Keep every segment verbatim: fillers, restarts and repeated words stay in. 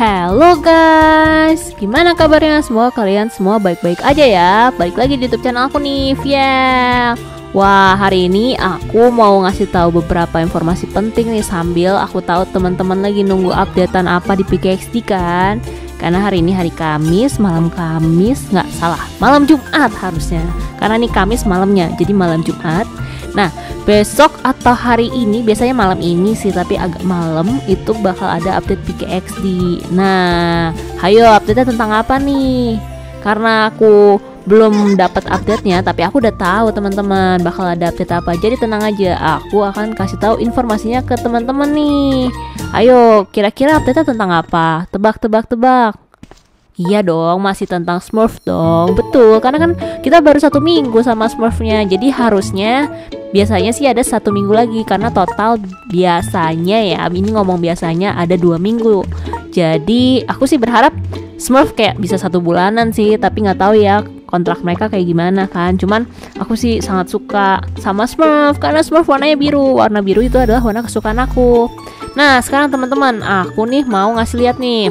Halo guys, gimana kabarnya semua? Kalian semua baik-baik aja ya? Balik lagi di YouTube channel aku nih, Vhiel. Wah, hari ini aku mau ngasih tahu beberapa informasi penting nih, sambil aku tahu teman-teman lagi nunggu updatean apa di P K X D kan? Karena hari ini hari Kamis, malam Kamis, nggak salah, malam Jumat harusnya. Karena nih Kamis malamnya, jadi malam Jumat. Nah, besok atau hari ini, biasanya malam ini sih, tapi agak malam, itu bakal ada update P K X D. Nah, hayo update-nya tentang apa nih? Karena aku belum dapat update-nya, tapi aku udah tahu teman-teman bakal ada update apa. Jadi tenang aja, aku akan kasih tahu informasinya ke teman-teman nih. Ayo, kira-kira update-nya tentang apa? Tebak-tebak-tebak. Iya dong, masih tentang Smurf dong. Betul, karena kan kita baru satu minggu sama Smurfnya. Jadi harusnya biasanya sih ada satu minggu lagi, karena total biasanya ya, ini ngomong biasanya ada dua minggu. Jadi aku sih berharap Smurf kayak bisa satu bulanan sih, tapi nggak tahu ya kontrak mereka kayak gimana kan. Cuman aku sih sangat suka sama Smurf karena Smurf warnanya biru. Warna biru itu adalah warna kesukaan aku. Nah sekarang teman-teman, aku nih mau ngasih lihat nih,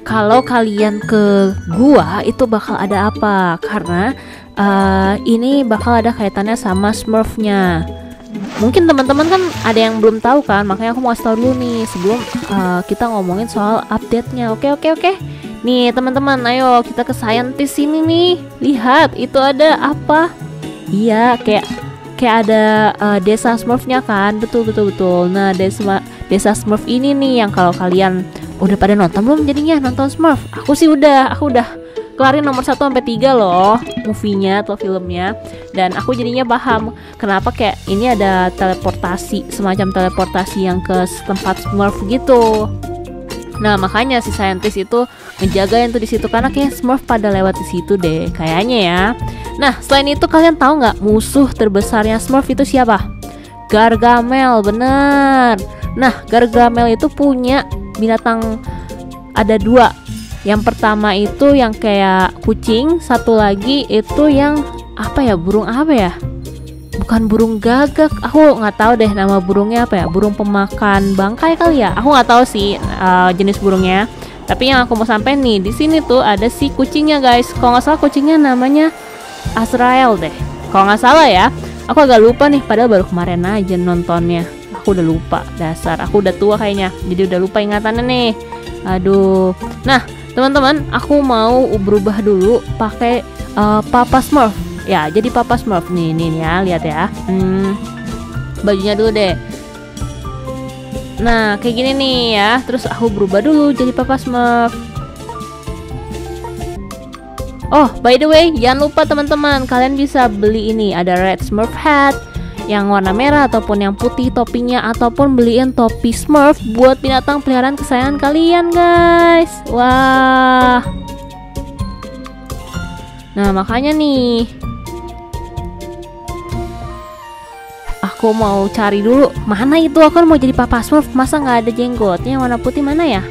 kalau kalian ke gua itu bakal ada apa? Karena uh, ini bakal ada kaitannya sama Smurfnya. Mungkin teman-teman kan ada yang belum tahu kan, makanya aku mau kasih tau dulu nih sebelum uh, kita ngomongin soal update-nya. Oke oke oke. Nih teman-teman, ayo kita ke scientist sini nih. Lihat itu ada apa? Iya kayak kayak ada uh, desa Smurfnya kan, betul betul betul. Nah desa desa Smurf ini nih yang kalau kalian udah pada nonton belum jadinya nonton Smurf? Aku sih udah, aku udah kelarin nomor satu sampai tiga loh movie-nya atau filmnya. Dan aku jadinya paham kenapa kayak ini ada teleportasi, semacam teleportasi yang ke tempat Smurf gitu. Nah, makanya si scientist itu ngejagain tuh di situ karena kayak Smurf pada lewat di situ deh kayaknya ya. Nah, selain itu kalian tahu nggak musuh terbesarnya Smurf itu siapa? Gargamel, bener. Nah, Gargamel itu punya binatang ada dua. Yang pertama itu yang kayak kucing, satu lagi itu yang apa ya, burung apa ya, bukan burung gagak, aku nggak tahu deh nama burungnya apa ya, burung pemakan bangkai kali ya, aku nggak tahu sih uh, jenis burungnya. Tapi yang aku mau sampein nih, di sini tuh ada si kucingnya guys. Kalau nggak salah kucingnya namanya Azrael deh, kalau nggak salah ya, aku agak lupa nih, padahal baru kemarin aja nontonnya. Aku udah lupa, dasar aku udah tua kayaknya, jadi udah lupa ingatannya nih, aduh. Nah teman-teman, aku mau berubah dulu pakai uh, Papa Smurf ya. Jadi Papa Smurf nih nih ya, lihat ya, hmm, bajunya dulu deh. Nah kayak gini nih ya, terus aku berubah dulu jadi Papa Smurf. Oh by the way, jangan lupa teman-teman, kalian bisa beli ini, ada Red Smurf Hat yang warna merah ataupun yang putih topinya, ataupun beliin topi Smurf buat binatang peliharaan kesayangan kalian guys. Wah. Nah makanya nih, aku mau cari dulu mana itu, aku mau jadi Papa Smurf, masa nggak ada jenggotnya warna putih, mana ya?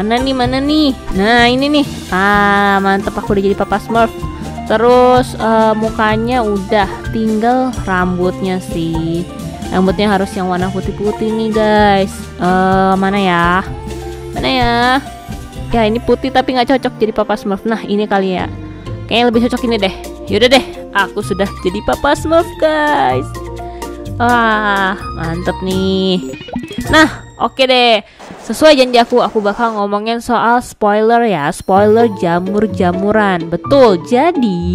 Mana nih, mana nih? Nah ini nih, ah mantep, aku udah jadi Papa Smurf. Terus uh, mukanya udah, tinggal rambutnya sih. Rambutnya harus yang warna putih-putih nih guys. Uh, mana ya? Mana ya? Ya ini putih tapi nggak cocok jadi Papa Smurf. Nah ini kali ya, kayaknya lebih cocok ini deh. Yaudah deh, aku sudah jadi Papa Smurf guys. Wah mantep nih. Nah oke deh, sesuai janji aku, aku bakal ngomongin soal spoiler ya, spoiler jamur-jamuran. Betul, jadi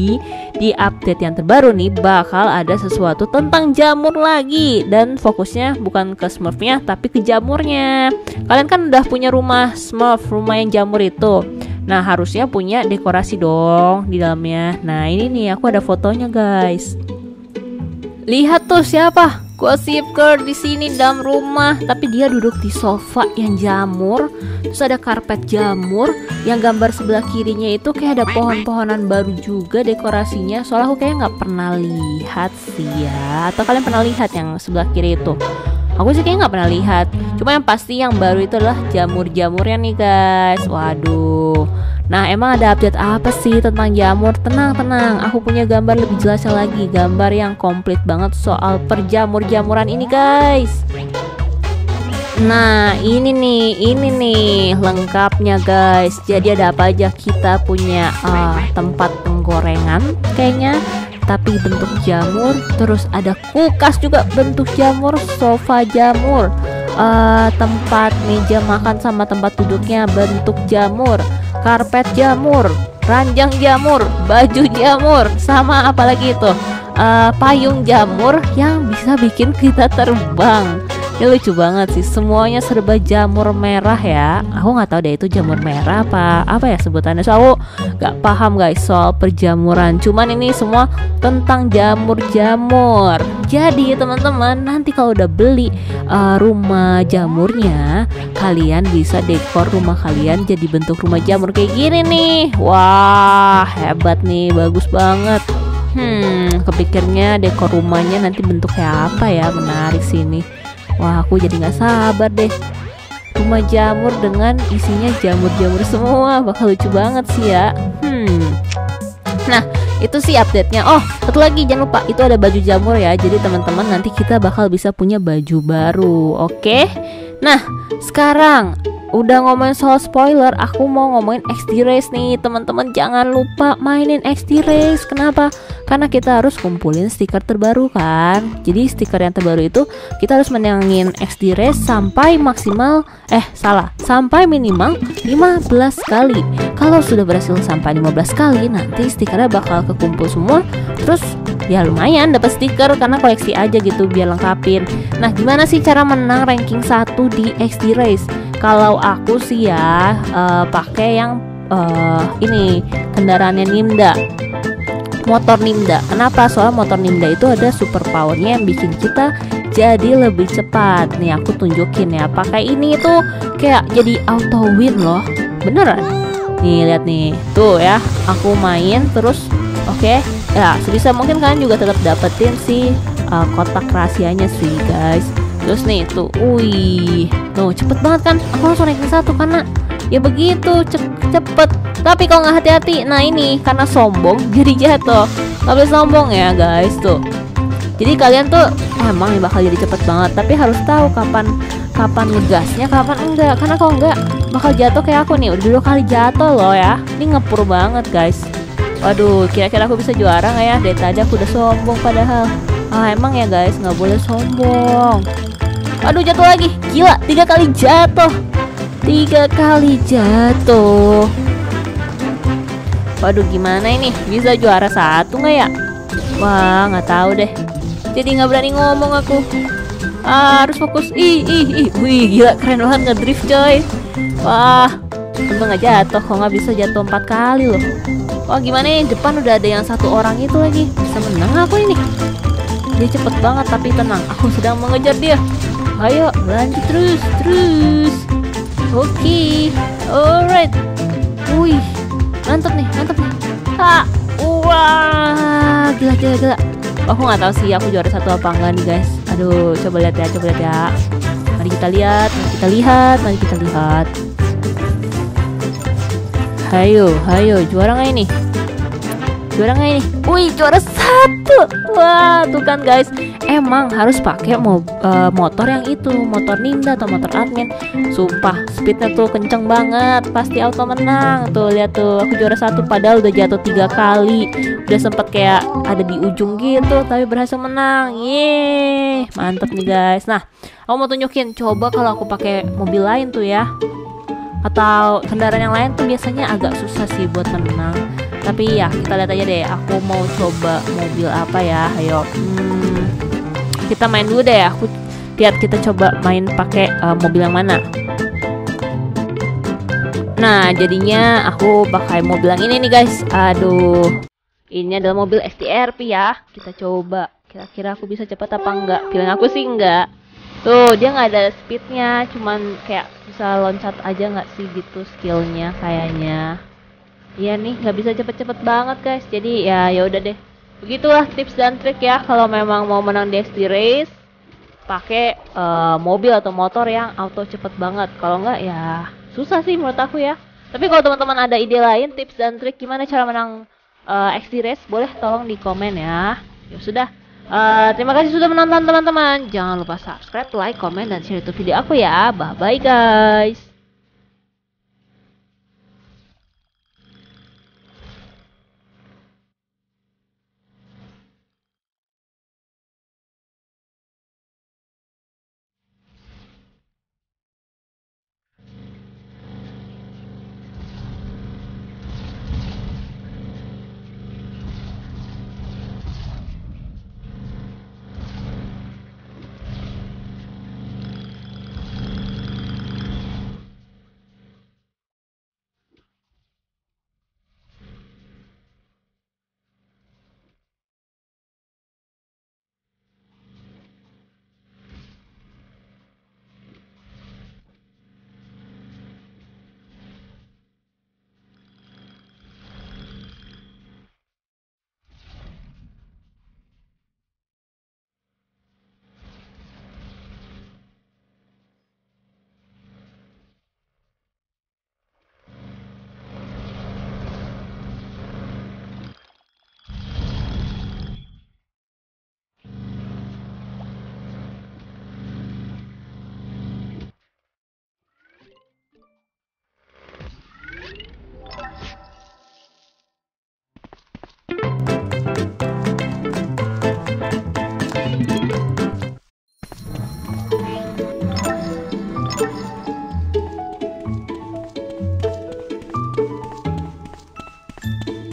di update yang terbaru nih bakal ada sesuatu tentang jamur lagi. Dan fokusnya bukan ke Smurfnya tapi ke jamurnya. Kalian kan udah punya rumah Smurf, rumah yang jamur itu. Nah harusnya punya dekorasi dong di dalamnya. Nah ini nih, aku ada fotonya guys. Lihat tuh siapa? Gossipker di sini dalam rumah, tapi dia duduk di sofa yang jamur, terus ada karpet jamur. Yang gambar sebelah kirinya itu kayak ada pohon-pohonan baru juga dekorasinya. Soalnya aku kayaknya nggak pernah lihat sih ya. Atau kalian pernah lihat yang sebelah kiri itu? Aku sih kayaknya nggak pernah lihat. Cuma yang pasti yang baru itu adalah jamur-jamurnya nih guys. Waduh. Nah, emang ada update apa sih tentang jamur? Tenang-tenang, aku punya gambar lebih jelasnya lagi, gambar yang komplit banget soal perjamur-jamuran ini, guys. Nah, ini nih, ini nih lengkapnya, guys. Jadi ada apa aja? Kita punya uh, tempat penggorengan kayaknya, tapi bentuk jamur. Terus ada kulkas juga bentuk jamur, sofa jamur, uh, tempat meja makan sama tempat duduknya bentuk jamur, karpet jamur, ranjang jamur, baju jamur, sama apalagi itu uh, payung jamur yang bisa bikin kita terbang. Ini lucu banget sih, semuanya serba jamur merah ya. Aku nggak tahu deh itu jamur merah apa apa ya sebutannya. So, aku nggak paham guys soal perjamuran. Cuman ini semua tentang jamur-jamur. Jadi teman-teman nanti kalau udah beli uh, rumah jamurnya, kalian bisa dekor rumah kalian jadi bentuk rumah jamur kayak gini nih. Wah hebat nih, bagus banget. Hmm, kepikirnya dekor rumahnya nanti bentuknya apa ya, menarik sini. Wah aku jadi nggak sabar deh, rumah jamur dengan isinya jamur-jamur semua, bakal lucu banget sih ya. Hmm, nah itu sih update-nya. Oh satu lagi jangan lupa itu ada baju jamur ya. Jadi teman-teman nanti kita bakal bisa punya baju baru, oke? Okay? Nah sekarang udah ngomongin soal spoiler, aku mau ngomongin X D Race nih teman-teman. Jangan lupa mainin X D Race. Kenapa? Karena kita harus kumpulin stiker terbaru kan. Jadi stiker yang terbaru itu kita harus menangin X D Race sampai maksimal Eh salah sampai minimal lima belas kali. Kalau sudah berhasil sampai lima belas kali, nanti stikernya bakal kekumpul semua. Terus ya lumayan dapat stiker, karena koleksi aja gitu biar lengkapin. Nah gimana sih cara menang ranking satu di X D Race? Kalau aku sih ya uh, pakai yang uh, ini kendaraannya Nimda, motor Nimda. Kenapa? Soal motor Nimda itu ada super powernya yang bikin kita jadi lebih cepat. Nih aku tunjukin ya, pakai ini itu kayak jadi auto win loh, beneran. Nih lihat nih, tuh ya aku main terus, oke okay. Ya sebisa mungkin kalian juga tetap dapetin si uh, kotak rahasianya sih guys. Terus nih tuh, wih, tuh cepet banget kan? Aku langsung ranking satu karena ya begitu cepet. Tapi kalau nggak hati-hati, nah ini karena sombong jadi jatuh. Nggak boleh sombong ya guys tuh. Jadi kalian tuh emang nih bakal jadi cepet banget, tapi harus tahu kapan kapan ngegasnya, kapan enggak. Karena kalau enggak bakal jatuh kayak aku nih. Udah dua kali jatuh loh ya. Ini ngepur banget guys. Waduh, kira-kira aku bisa juara nggak ya? Dari tadi aku udah sombong padahal. Ah emang ya guys nggak boleh sombong. Aduh jatuh lagi, gila tiga kali jatuh, tiga kali jatuh. Waduh gimana ini, bisa juara satu nggak ya? Wah nggak tahu deh. Jadi nggak berani ngomong aku. Ah, harus fokus. Ih ih ih, wih gila keren banget ngedrift coy. Wah, untung nggak jatuh. Kok nggak bisa jatuh empat kali loh. Wah gimana ini, depan udah ada yang satu orang itu lagi. Bisa menang aku ini. Dia cepet banget tapi tenang, aku sedang mengejar dia. Ayo lanjut terus terus. Oke, okay. Alright. Wih, mantep nih, mantep nih. Ha, wah, gila gila gila. Aku nggak tahu sih aku juara satu apa enggak nih guys. Aduh, coba lihat ya, coba lihat ya. Mari kita lihat, mari kita lihat, mari kita lihat. Hayo, hayo, juara nggak ini? Juara nggak ini? Wih, juara satu. Wah, tuh kan guys. Emang harus pakai mo uh, motor yang itu, motor Ninda atau motor admin. Sumpah, speednya tuh kenceng banget. Pasti auto menang. Tuh, lihat tuh. Aku juara satu padahal udah jatuh tiga kali. Udah sempet kayak ada di ujung gitu, tapi berhasil menang. Yeay, mantep nih guys. Nah, aku mau tunjukin. Coba kalau aku pakai mobil lain tuh ya, atau kendaraan yang lain tuh biasanya agak susah sih buat menang. Tapi ya kita lihat aja deh. Aku mau coba mobil apa ya? Ayo, hmm, kita main dulu deh. Aku lihat kita coba main pakai uh, mobil yang mana. Nah jadinya aku pakai mobil yang ini nih guys. Aduh, ini adalah mobil S T R P ya. Kita coba. Kira-kira aku bisa cepat apa enggak? Feeling aku sih enggak. Tuh dia nggak ada speednya, cuman kayak bisa loncat aja nggak sih gitu skillnya kayaknya. Iya nih nggak bisa cepet-cepet banget guys. Jadi ya ya udah deh. Begitulah tips dan trik ya kalau memang mau menang di X D Race, pakai uh, mobil atau motor yang auto cepet banget. Kalau nggak ya susah sih menurut aku ya. Tapi kalau teman-teman ada ide lain, tips dan trik gimana cara menang uh, X D Race, boleh tolong di komen ya. Ya sudah, uh, terima kasih sudah menonton teman-teman. Jangan lupa subscribe, like, komen, dan share YouTube video aku ya. Bye-bye guys. Thank you.